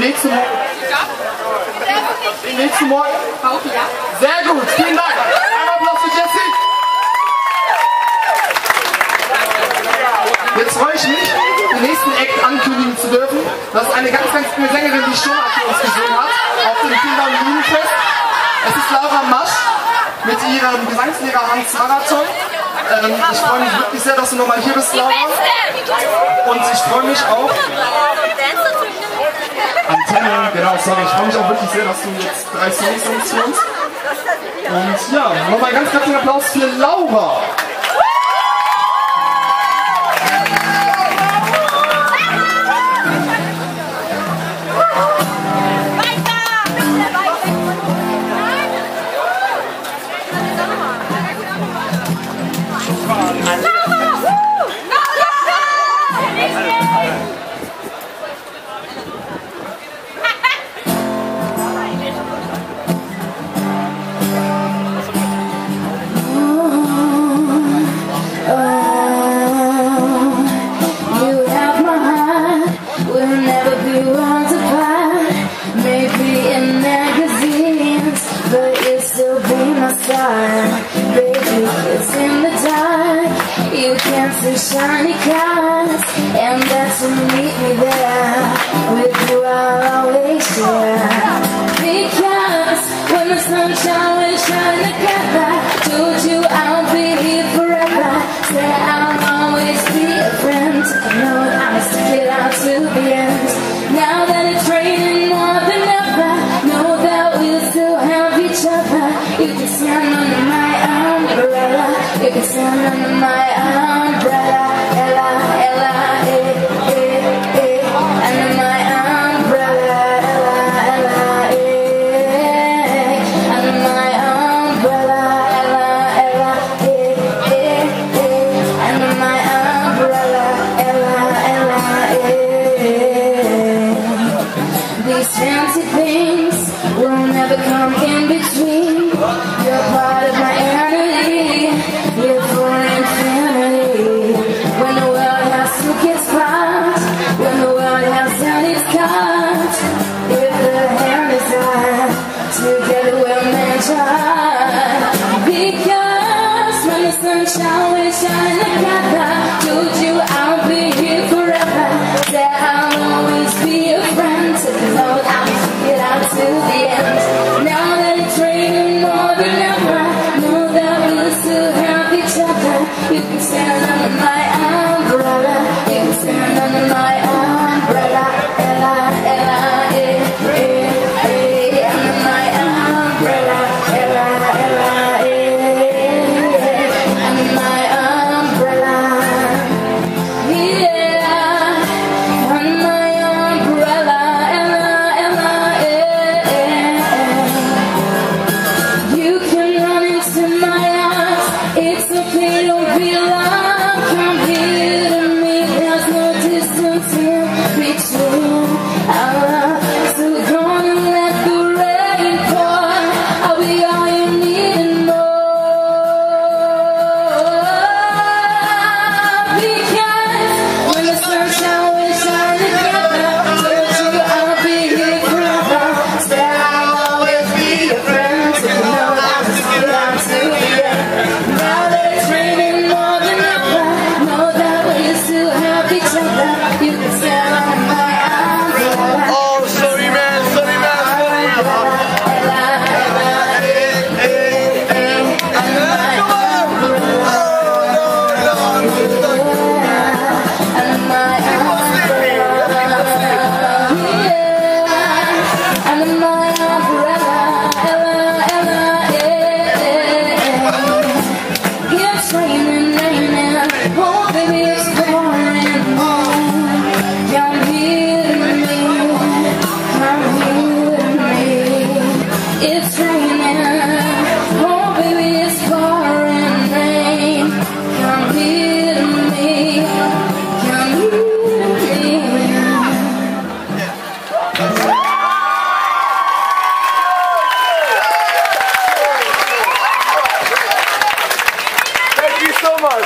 Nächste Woche. Den nächsten Morgen. Sehr gut, vielen Dank. Ein Applaus für Jessie. Jetzt freue ich mich, den nächsten Act ankündigen zu dürfen. Das ist eine ganz, ganz coole Sängerin, die schon auf uns gesungen hat, auf dem Kinder- und Jugendfest. Es ist Laura Masch mit ihrem Gesangslehrer Hans Marathon. Ähm, ich freue mich wirklich sehr, dass du nochmal hier bist, Laura. Und ich freue mich auch... Antenne, genau, sorry. Ich freue mich auch wirklich sehr, dass du jetzt drei Songs singst für uns. Und ja, nochmal ganz herzlichen Applaus für Laura. Shiny cars, and that's who meet me there. With you I'll always share. Because when the sunshine will shine together, told you I'll be here forever. Said I'll always be a friend. I know I'll stick it out to the end. Now that it's raining more than ever, know that we'll still have each other. You can stand under my umbrella. You can stand under my umbrella.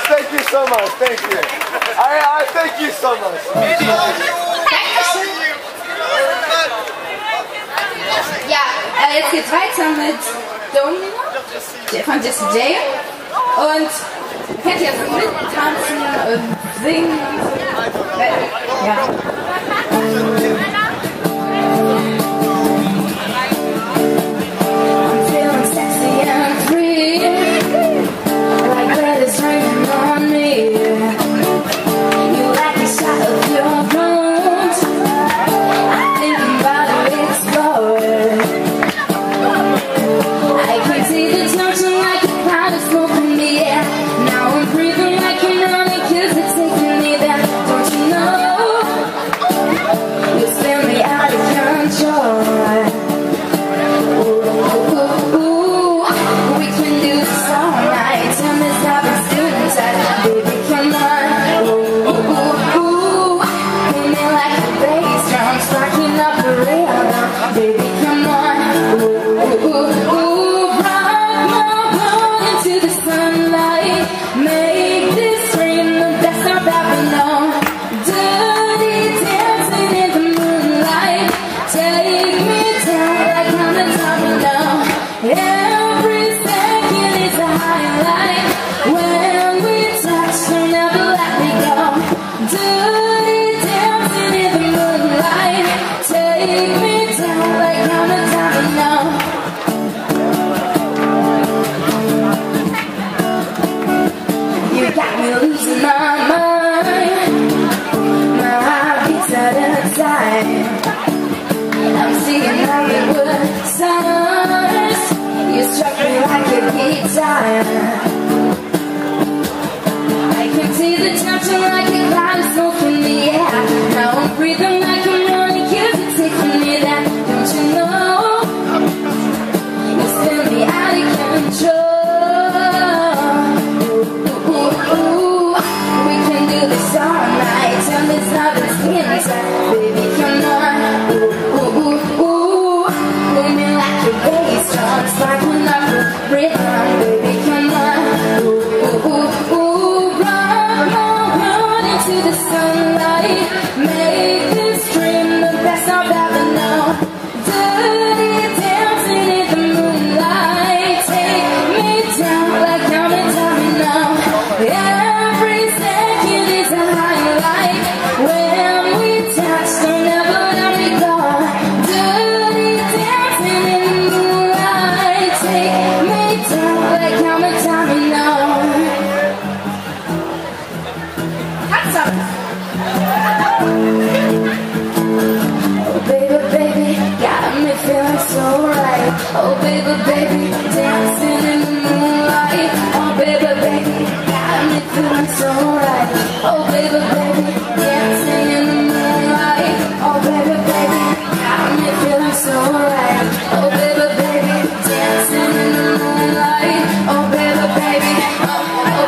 Thank you so much. Thank you. Thank you. Staffel dreizehn mit Domino von Jesse J. Und könnt ihr so mittanzen und singen und so. Ja. I'm feeling sexy and free. Like that is raining on me. You like the shot of your bones. I'm thinking about it, explore. I can see the tension like a cloud of smoke in the air. Now I'm breathing like an army cause it's taking me there. Don't you know? You spin me out of control. Ooh, ooh, ooh. We can do this all night. Time is stopping students at. Baby, come on. Ooh, ooh, ooh. Hit me like a bass drum. Sparking up the rhythm. Baby, come on. Ooh, ooh, ooh. Rock my world into the sunlight. Make this dream the best I've ever known. Dirty dancing in the moonlight. Take me down like I'm a domino. Every second is a highlight. When we touch, you'll never let me go. Dirty dancing in the moonlight. Take me down like I'm a domino. You got me losing my mind. My heart beats out of time. I'm seeing Hollywood stars. You struck me like a guitar. I can see the tension like a cloud of smoke in the air. Now I'm breathing like a morning kiss. It's taking me there. Don't you know? You spin me out of control. Ooh, ooh, ooh. We can do this all night. Time is not as inside. Baby, come on. Ooh, ooh, ooh, ooh. Moving like a bass drum. Sparking up the rhythm. Baby, come on. Ooh, ooh, ooh, ooh. Run, run, run into the sunlight. Make this dream the best I've ever known. Dirty dancing in the moonlight. Take me down like I'm a domino. Every second is a highlight. When we touch, don't ever let me go. Dirty dancing in the moonlight. Take me down like I'm a domino. Hats up! Oh baby, baby, got me feeling so right. Oh baby, baby, dancing in the moonlight. Oh baby, baby, got me feeling so right. Oh baby, baby, dancing in the moonlight. Oh baby, baby, got me feeling so right. Oh baby, baby, dancing in the moonlight. Oh baby, baby, oh, oh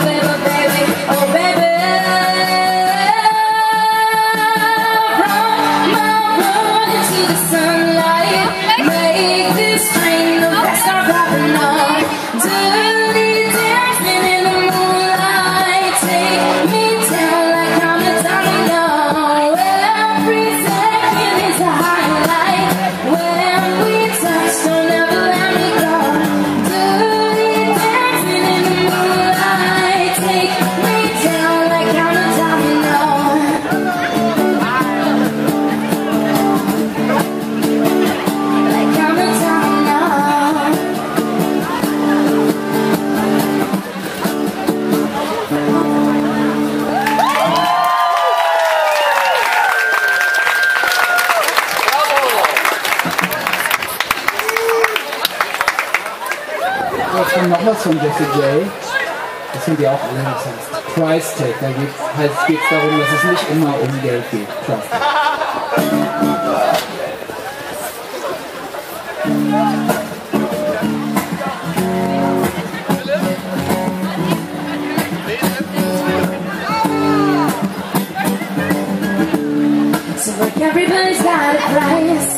baby, baby, oh baby. Rock my world into the sunlight. Make this dream the best I've ever known. Dirty dancing in the moonlight. Take me down like I'm a domino. Every second is a highlight. When we touch, don't ever let me go. Dirty dancing in the moonlight. Take me down like I'm a domino. Like I'm a domino. Jetzt kommt noch was von Jesse J. Das sind ja auch alle, das heißt Price Tag. Da geht es halt, geht's darum, dass es nicht immer um Geld geht. Price Tag. So like everybody's got a price.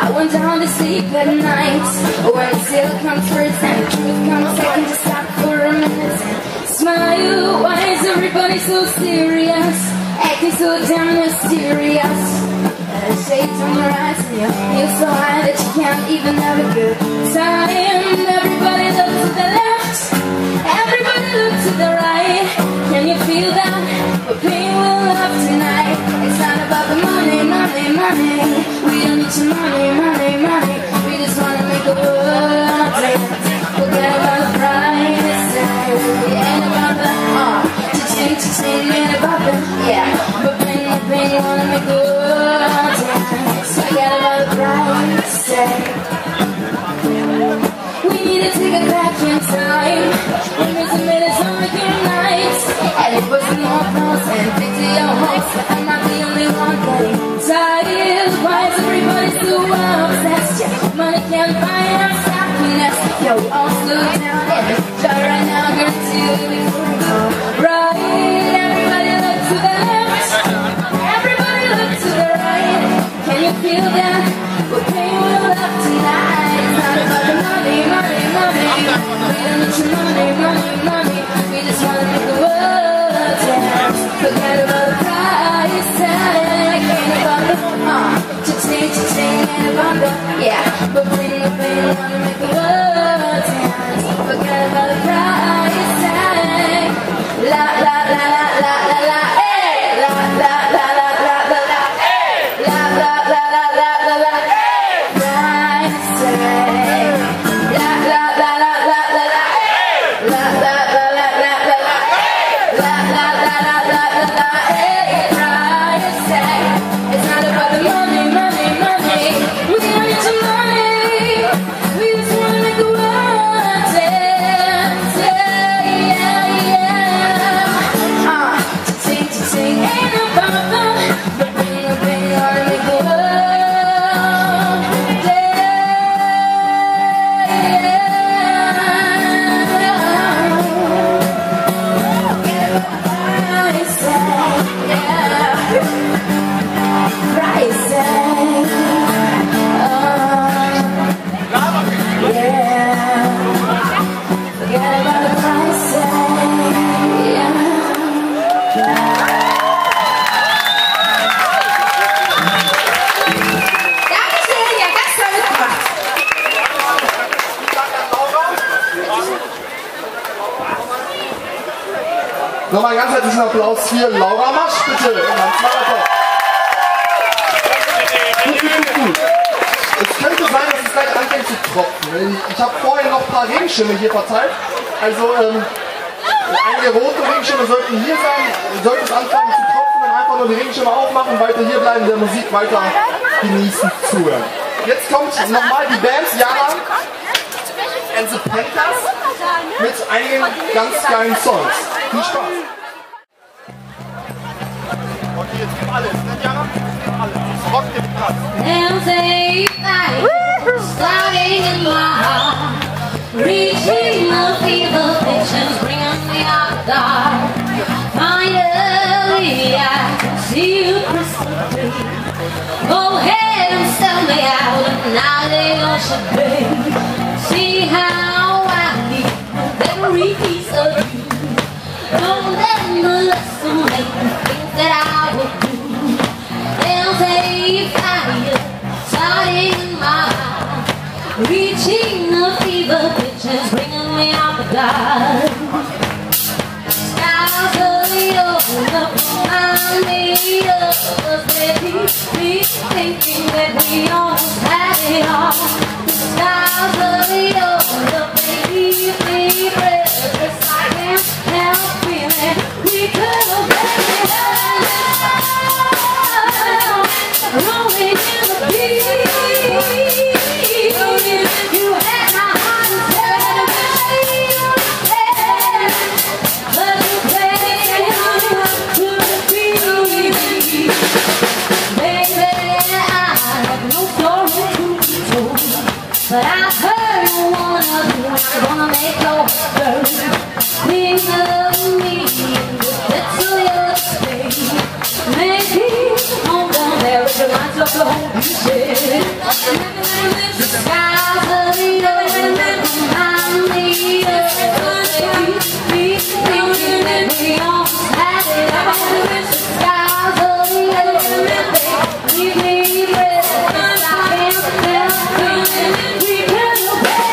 I went down to sleep at night. When zeal comes first and truth comes second, just stop for a minute and smile. Why is everybody so serious? Acting so damn mysterious. And the shades on your eyes and you feel so high that you can't even have a good time. Everybody look to the left, everybody look to the right. Can you feel that? We're paying with love tonight. It's not about the money, money, money. We don't need your money, money, money. We just wanna make a world dance. Forget about the price tag. We ain't about the uh, cha-ching, cha-ching, ain't about the yeah. We're paying, we're paying, wanna make a world dance. Forget about the price tag. We need to take it back in time. When we submitted on the game night, and it was in your house and fixed in your house. I'm not the only one getting tired. Why is everybody so obsessed? Yeah, money can't buy us happiness. Yo, all slow down and try right now, girl, to go right. Everybody look to the left, everybody look to the right. Can you feel that? We're paying with love tonight. Money, money, money. We don't need your money, money, money. We just wanna make the world dance. Forget about the price tag. Ain't about the uh, cha-ching, cha-ching, ain't about the yeah. But we don't, we don't wanna make the world dance. Forget about the price tag. La la la la la la la. Hey, la la la la la la la. Hey, la la la la la la la. Hey, price tag. Nochmal ganz herzlichen Applaus für Laura Masch, bitte. Gut, gut, gut. Es könnte sein, dass es gleich anfängt zu tropfen. Ich habe vorhin noch ein paar Regenschirme hier verteilt. Also ähm, einige rote Regenschirme sollten hier sein. Sollte es anfangen zu tropfen, dann einfach nur die Regenschirme aufmachen, weiter hier bleiben, der Musik weiter genießen, zuhören. Jetzt kommt nochmal die Band Yara and the Panthers mit einigen ganz geilen Songs. Viel Spaß! Okay, jetzt gibt alles, ne Yara? Jetzt gibt alles. Es rockt den Platz. And they fight, starting in war, reaching the feeble visions, bring us the dark. Finally I can see you crystal clear. Go ahead and sell me out, and now they all should pay. See how I need every piece of you. Don't let the lesson make me think that I will do. They'll take fire, starting in my heart, reaching the fever pitch and bringing me out the dark. Skies are yours, up my neighbors, baby. Thinking that we all had it all. The stars of the old, baby, we breathless. I can't help feeling we could have been alone, rolling in the deep. You had my heart instead of me. But you played how you could be. Baby. But I heard you wanna do, I wanna make your bird. Think of me, that's all your space. Maybe on the marriage lines of the whole shit. The skies are the open, I'm the open. Me thinking that we all had it all. The skies are the open, leave me breath. I can't help feeling. We can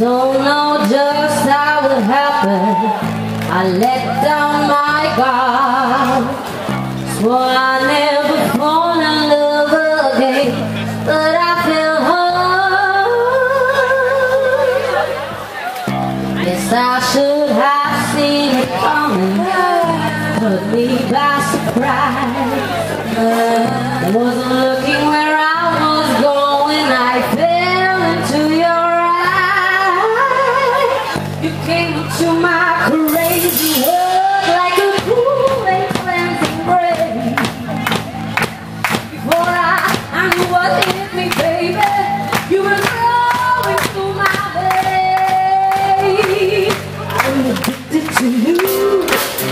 Don't know just how it happened. I let down my guard. Swore I'd never fall in love again, but I fell hard. Yes, I should have seen it coming. Took me by surprise. But I wasn't looking where. To my crazy world, like a cool and cleansing rain. Before I, I knew what hit me, baby, you were flowing through my veins. I'm addicted to you.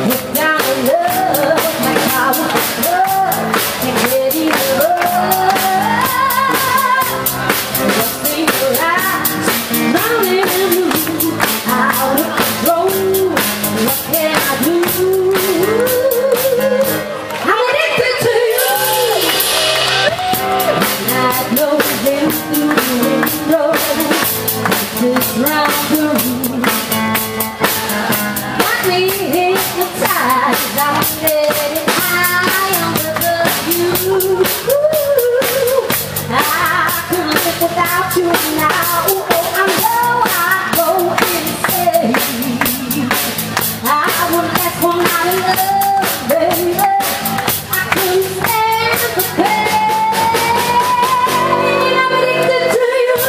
Look down in love, like I was love. Can't get even love. Just see your eyes, drowning in you. Out of just round the room, got me hypnotized. I'm ready, I am above you. Ooh, I couldn't live without you now. Ooh, oh, I know I go insane. I wouldn't let one out of love, baby. I couldn't stand the pain. I'm addicted to you. Oh,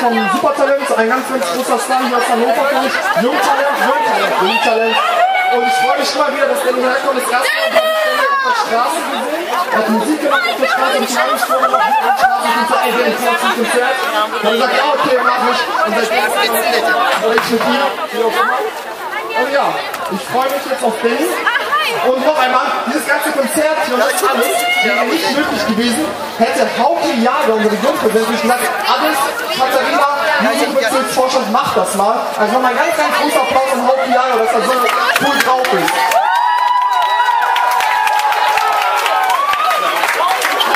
von Supertalent, ein ganz, ganz großer Star hier aus Hannover für mich. Jungtalent, Jungtalent, Jungtalent. Und ich freue mich immer wieder, dass der Jungtalent das erste Mal auf der Straße gesehen hat, Musik gemacht auf der Straße, und ich habe mich vor der Straße gesehen, ich habe mich vor der Straße gesehen, ich habe mich vor der Straße gesehen, und ich sage, ja, okay, mach ich. Und seit dem ersten Mal wurde ich mit dir, wie auch immer. Und ja, ich freue mich jetzt auf den. Und noch einmal, dieses ganze Konzert hier und das alles wäre nicht möglich gewesen, hätte Hauke Jagau, unsere Grundpräsidentin, gesagt, alles, Katharina, Jugendbezirksvorstand, macht das mal. Also nochmal ein ganz, ganz großer Applaus an Hauke Jagau, dass er so cool drauf ist.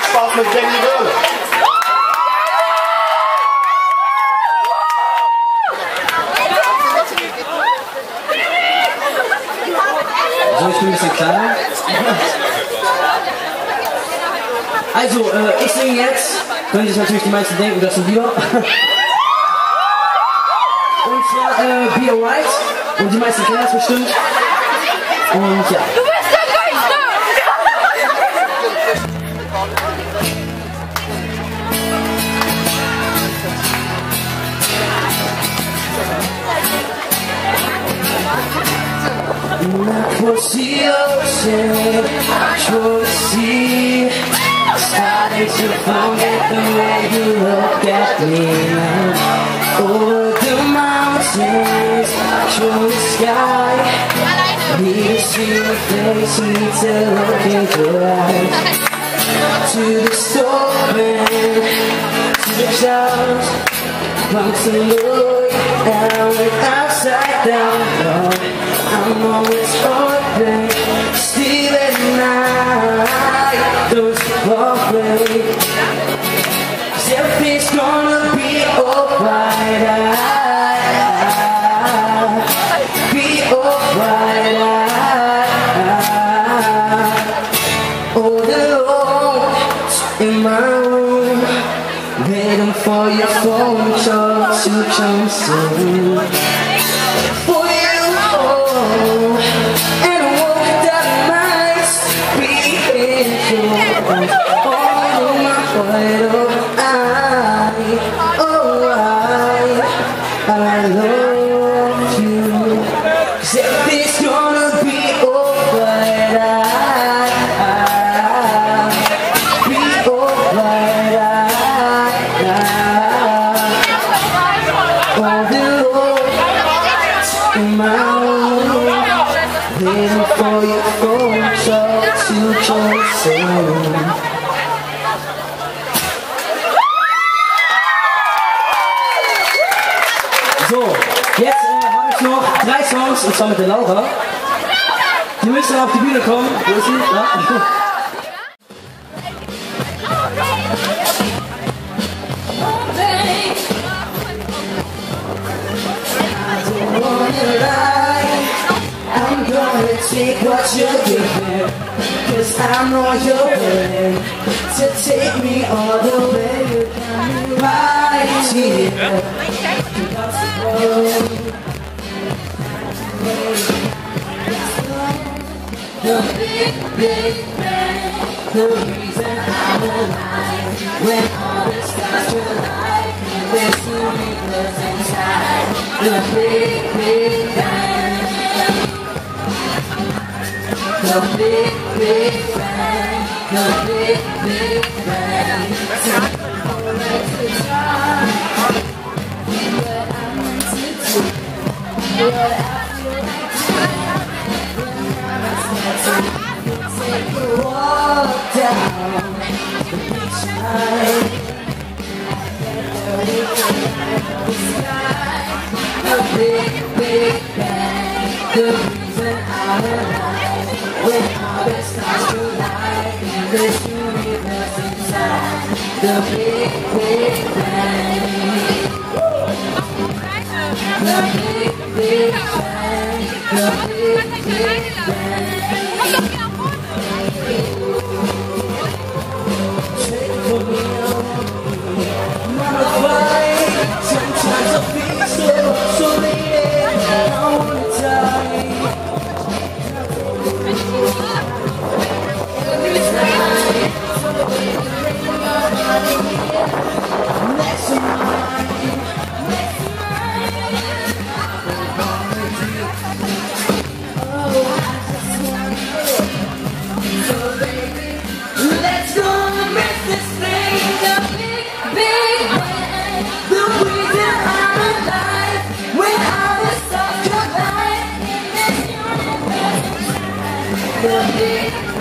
Spaß mit Danny Will. Ich bin ein bisschen kleiner. Also, äh, ich singe jetzt. Könnte ich natürlich die meisten denken, das sind wir. Und zwar äh, Be Alright. Und die meisten kennen das bestimmt. Und ja. Du bist der Across the ocean, across the sea, starting to forget the way you look at me. Over the mountains, through the sky, need to see your face, need to look in your eyes. To the storm, to the clouds, come to look down, upside down. Oh. I'm always open, still at night, don't worry, everything's gonna be alright, be alright, all alone in my room, waiting for your phone call to come soon. Und zwar mit der Laura. Die müssen auf die Bühne kommen. Wo ist sie? Ja. The big, big bang, the reason I'm alive. When all the stars collide, there's two equals inside. The big, big bang, the big, big bang, the big, big bang. Time for us to try. What I want to do, what I feel like doing. Take a walk down the beachside. The big, big bang, the reason I'm alive. When all the stars collide, there's universe inside. The big, big bang. The big, big bang, the big, big bang. Next to mine. Danke.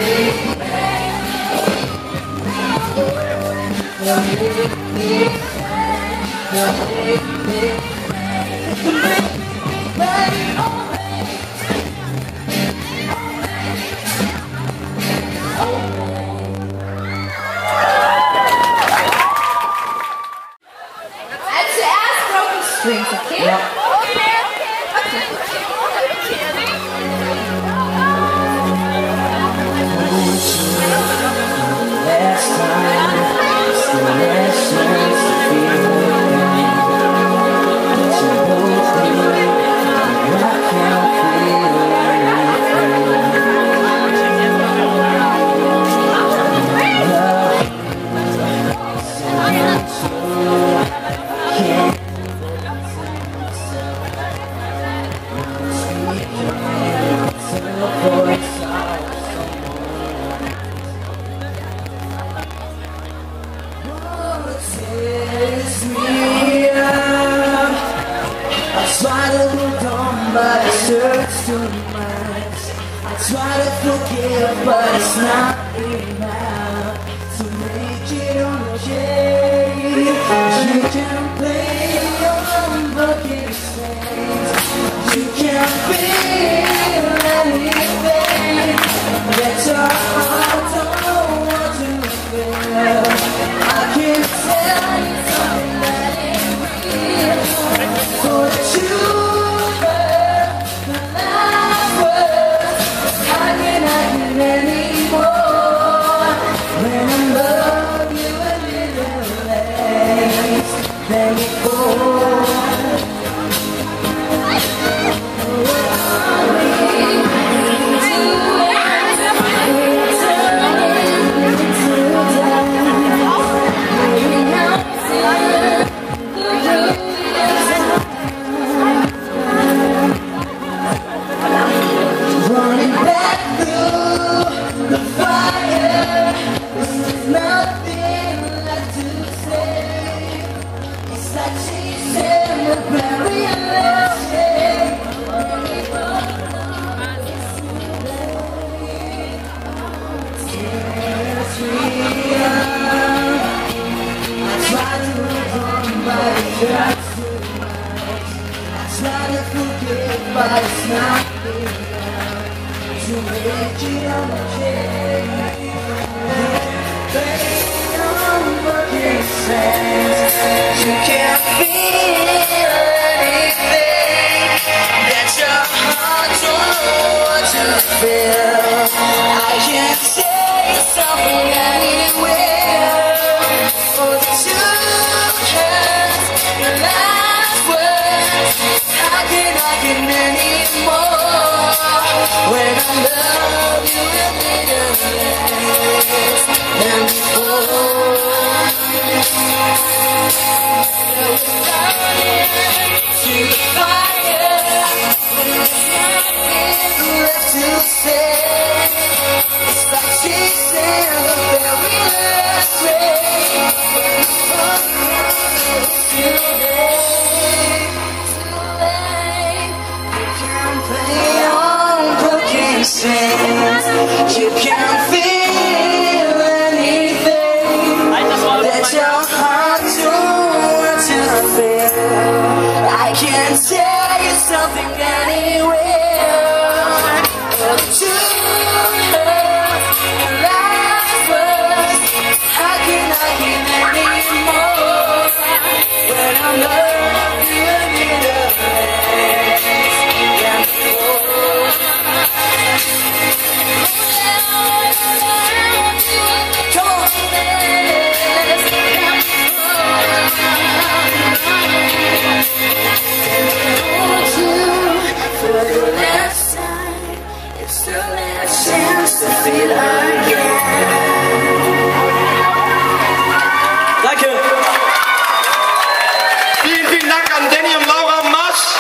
Vielen, vielen Dank an Danny und Laura Masch.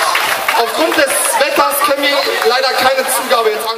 Aufgrund des Wetters können wir leider keine Zugabe jetzt